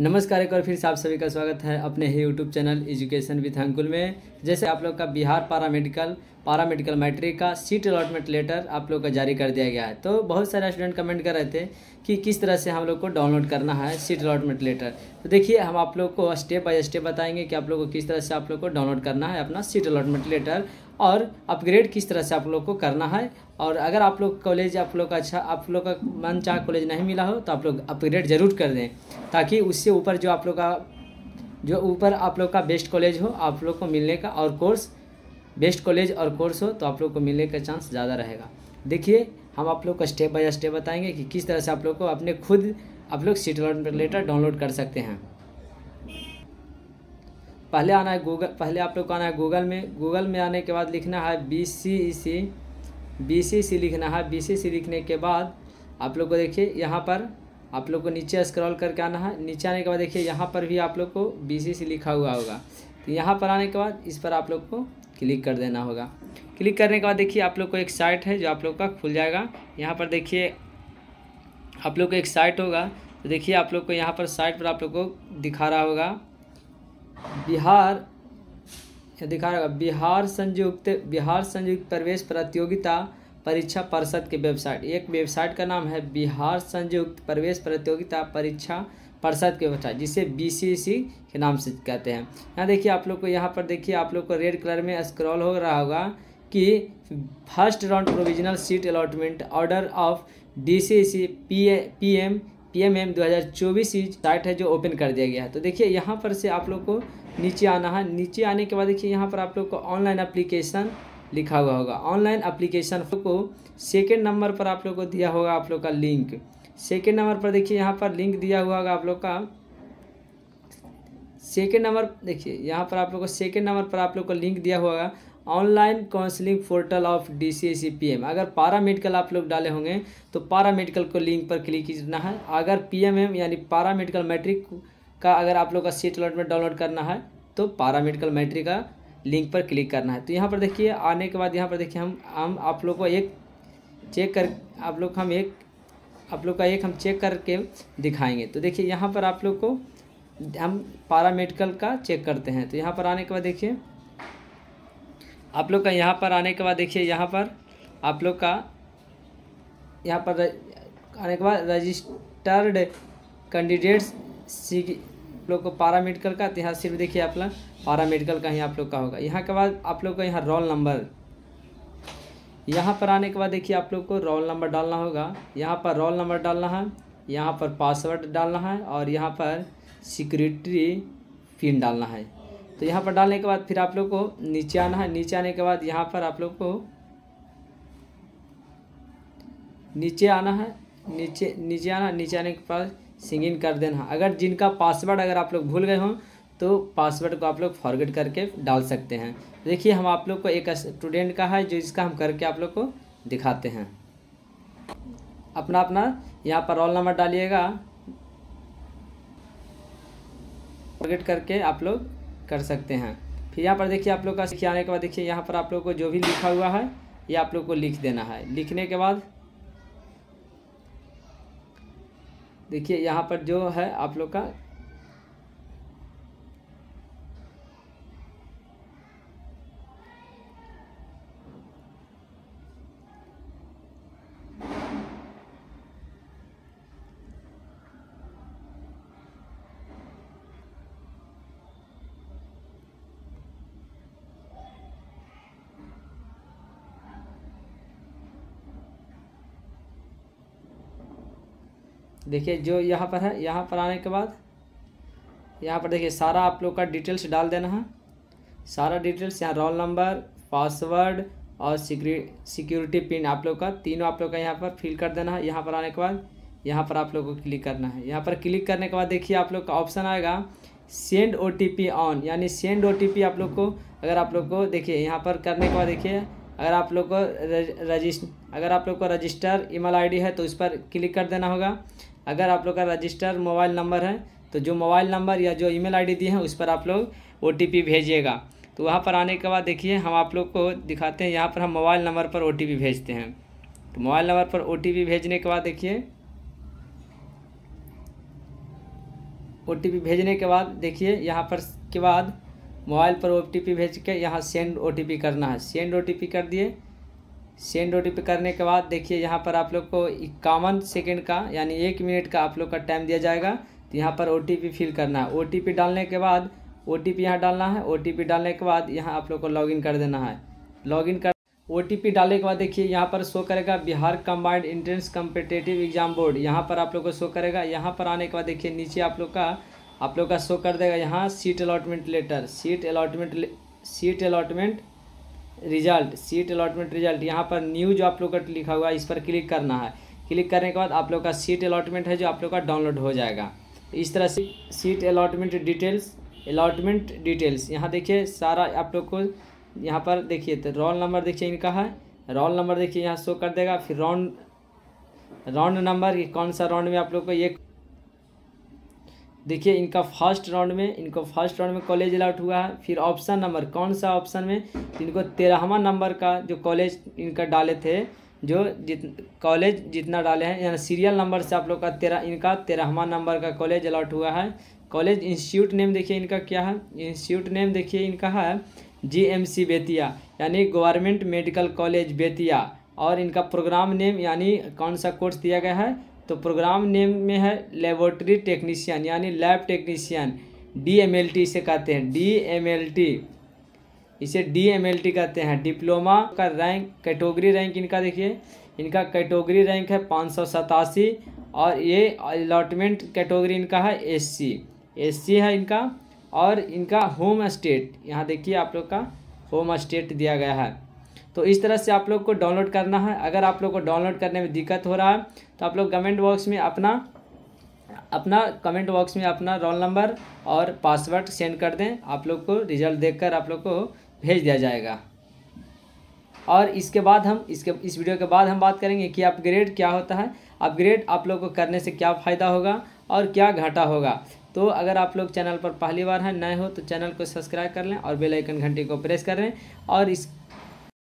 नमस्कार, एक बार फिर से आप सभी का स्वागत है अपने ही YouTube channel education with Ankul में। जैसे आप लोग का बिहार पारामेडिकल मैट्रिक का सीट अलॉटमेंट लेटर आप लोग का जारी कर दिया गया है, तो बहुत सारे स्टूडेंट कमेंट कर रहे थे कि किस तरह से हम लोग को डाउनलोड करना है सीट अलॉटमेंट लेटर। तो देखिए, हम आप लोग को स्टेप बाय स्टेप बताएंगे कि आप लोग को किस तरह से आप लोग को डाउनलोड करना है अपना सीट अलॉटमेंट लेटर और अपग्रेड किस तरह से आप लोग को करना है। और अगर आप लोग कॉलेज आप लोग का मनचाहा कॉलेज नहीं मिला हो तो आप लोग अपग्रेड ज़रूर कर दें, ताकि उससे ऊपर जो ऊपर आप लोग का बेस्ट कॉलेज हो आप लोग को मिलने का, और कोर्स बेस्ट कॉलेज और कोर्स हो तो आप लोग को मिलने का चांस ज़्यादा रहेगा। देखिए, हम आप लोग का स्टेप बाय स्टेप बताएंगे कि किस तरह से आप लोग को अपने खुद आप लोग सीट अलॉटमेंट लेटर डाउनलोड कर सकते हैं। पहले आप लोग को आना है गूगल में। गूगल में आने के बाद लिखना है BCC लिखना है। BCC लिखने के बाद आप लोग को देखिए यहाँ पर आप लोग को नीचे स्क्रॉल करके आना है। नीचे आने के बाद देखिए यहाँ पर भी आप लोग को BCC लिखा हुआ होगा, तो यहाँ पर आने के बाद इस पर आप लोग को क्लिक कर देना होगा। क्लिक करने के बाद देखिए आप लोग को एक साइट है जो आप लोग का खुल जाएगा। यहाँ पर देखिए आप लोग को एक साइट होगा, तो देखिए आप लोग को यहाँ पर साइट पर आप लोग को दिखा रहा होगा बिहार संयुक्त प्रवेश प्रतियोगिता परीक्षा परिषद के वेबसाइट। एक वेबसाइट का नाम है बिहार संयुक्त प्रवेश प्रतियोगिता परीक्षा परिषद के वेबसाइट, जिसे BCC के नाम से कहते हैं। यहाँ देखिए आप लोग को यहाँ पर देखिए आप लोग को रेड कलर में स्क्रॉल हो रहा होगा कि first round provisional seat allotment order of DCC PMM 2024 site है जो ओपन कर दिया गया है। तो देखिए यहाँ पर से आप लोग को नीचे आना है। नीचे आने के बाद देखिए यहाँ पर आप लोग को ऑनलाइन एप्लीकेशन लिखा हुआ होगा। ऑनलाइन एप्लीकेशन को सेकंड नंबर पर आप लोग को दिया होगा आप लोग का लिंक। सेकंड नंबर पर देखिए यहाँ पर लिंक दिया हुआ होगा आप लोग का। सेकंड नंबर देखिए यहाँ पर आप लोग को सेकंड नंबर पर आप लोग को लिंक दिया हुआ होगा online counselling portal of DCC PMM। अगर पारामेडिकल आप लोग डाले होंगे तो पारामेडिकल को लिंक पर क्लिक करना है। अगर PMM यानी पारामेडिकल मैट्रिक का अगर आप लोग का सीट अलॉटमेंट डाउनलोड करना है तो पारामेडिकल मैट्रिक का लिंक पर क्लिक करना है। तो यहाँ पर देखिए आने के बाद यहाँ पर देखिए हम आप लोग को एक चेक कर हम चेक करके दिखाएंगे। तो देखिए यहाँ पर आप लोग को हम पारामेडिकल का चेक करते हैं। तो यहाँ पर आने के बाद देखिए आप लोग का यहाँ पर आने के बाद रजिस्टर्ड कैंडिडेट्स लोग को पारामेडिकल का, तो यहाँ सिर्फ देखिए आप लोग पारामेडिकल का ही आप लोग का होगा। यहाँ के बाद आप लोग का यहाँ रोल नंबर, यहाँ पर आने के बाद देखिए आप लोग को रोल नंबर डालना होगा। यहाँ पर रोल नंबर डालना है, यहाँ पर पासवर्ड डालना है और यहाँ पर सिक्योरिटी पिन डालना है। तो यहाँ पर डालने के बाद फिर आप लोग को नीचे आना है। नीचे आने के बाद यहाँ पर आप लोग को नीचे आना है। नीचे आने के बाद सिंग इन कर देना है। अगर जिनका पासवर्ड अगर आप लोग भूल गए हों तो पासवर्ड को आप लोग फॉरगेट करके डाल सकते हैं। देखिए हम आप लोग को एक स्टूडेंट का है जो इसका हम करके आप लोग को दिखाते हैं। अपना यहाँ पर रोल नंबर डालिएगा, फॉरगेट करके आप लोग कर सकते हैं। फिर यहाँ पर देखिए आप लोग का सीखे आने के बाद देखिए यहाँ पर आप लोग को जो भी लिखा हुआ है ये आप लोग को लिख देना है। लिखने के बाद देखिए यहाँ पर जो है आप लोग का देखिए जो यहाँ पर है, यहाँ पर आने के बाद यहाँ पर देखिए सारा आप लोग का डिटेल्स डाल देना है। सारा डिटेल्स यहाँ रोल नंबर, पासवर्ड और सिक्योरिटी पिन आप लोग का तीनों आप लोग का यहाँ पर फिल कर देना है। यहाँ पर आने के बाद यहाँ पर आप लोग को क्लिक करना है। यहाँ पर क्लिक करने के बाद देखिए आप लोग का ऑप्शन आएगा सेंड OTP ऑन, यानी सेंड OTP आप लोग को अगर आप लोग को देखिए यहाँ पर करने के बाद देखिए अगर आप लोग को रजिस्टर email ID है तो इस पर क्लिक कर देना होगा। अगर आप लोग का रजिस्टर मोबाइल नंबर है तो जो मोबाइल नंबर या जो email ID दी है उस पर आप लोग OTP भेजिएगा। तो वहाँ पर आने के बाद देखिए हम आप लोग को दिखाते हैं। यहाँ पर हम मोबाइल नंबर पर OTP भेजते हैं। तो मोबाइल नंबर पर OTP भेजने के बाद देखिए ओटीपी भेजने के बाद देखिए यहाँ पर के बाद मोबाइल पर ओटीपी भेज के यहाँ सेंड ओटीपी करना है। सेंड ओटीपी कर दिए। सेंड ओटीपी करने के बाद देखिए यहाँ पर आप लोग को 51 सेकेंड का यानी 1 मिनट का आप लोग का टाइम दिया जाएगा। तो यहाँ पर ओटीपी फिल करना है। ओटीपी डालने के बाद ओटीपी यहाँ डालना है। ओटीपी डालने के बाद यहाँ आप लोग को लॉगिन कर देना है। लॉगिन कर ओटीपी डालने के बाद देखिए यहाँ पर शो करेगा Bihar combined entrance competitive exam board. यहाँ पर आप लोग को शो करेगा। यहाँ पर आने के बाद देखिए नीचे आप लोग का शो कर देगा यहाँ seat allotment letter, seat allotment result, seat allotment result. यहाँ पर न्यू जो आप लोग का लिखा हुआ है इस पर क्लिक करना है। क्लिक करने के बाद आप लोग का सीट अलॉटमेंट है जो आप लोग का डाउनलोड हो जाएगा। इस तरह से सीट अलॉटमेंट डिटेल्स यहाँ देखिए सारा आप लोग को यहाँ पर देखिए। तो रोल नंबर देखिए इनका है, रोल नंबर देखिए यहाँ शो कर देगा। फिर राउंड नंबर कौन सा राउंड में आप लोग को ये देखिए इनका फर्स्ट राउंड में कॉलेज अलॉट हुआ है। फिर ऑप्शन नंबर कौन सा ऑप्शन में इनको 13वां नंबर का जो कॉलेज इनका डाले थे जो कॉलेज जितना डाले हैं यानी सीरियल नंबर से आप लोग का इनका तेरहवां नंबर का कॉलेज अलॉट हुआ है। कॉलेज इंस्टीट्यूट नेम देखिए इनका क्या है, इंस्टीट्यूट नेम देखिए इनका है जीएमसी बेतिया यानी गवर्नमेंट मेडिकल कॉलेज बेतिया। और इनका प्रोग्राम नेम यानी कौन सा कोर्स दिया गया है तो प्रोग्राम नेम में है लेबोरेटरी टेक्नीशियन यानी लैब टेक्नीशियन, डीएमएलटी इसे कहते हैं, डीएमएलटी कहते हैं। डिप्लोमा का रैंक कैटेगरी रैंक इनका देखिए, इनका कैटेगरी रैंक है 587 और ये अलॉटमेंट कैटेगरी इनका है एससी है इनका। और इनका होम स्टेट यहाँ देखिए आप लोग का होम स्टेट दिया गया है। तो इस तरह से आप लोग को डाउनलोड करना है। अगर आप लोग को डाउनलोड करने में दिक्कत हो रहा है तो आप लोग कमेंट बॉक्स में अपना रोल नंबर और पासवर्ड सेंड कर दें। आप लोग को रिजल्ट देखकर आप लोग को भेज दिया जाएगा। और इसके बाद हम इस वीडियो के बाद हम बात करेंगे कि अपग्रेड क्या होता है, अपग्रेड आप लोग को करने से क्या फ़ायदा होगा और क्या घाटा होगा। तो अगर आप लोग चैनल पर पहली बार हैं, नए हो तो चैनल को सब्सक्राइब कर लें और बेल आइकन घंटी को प्रेस कर लें। और इस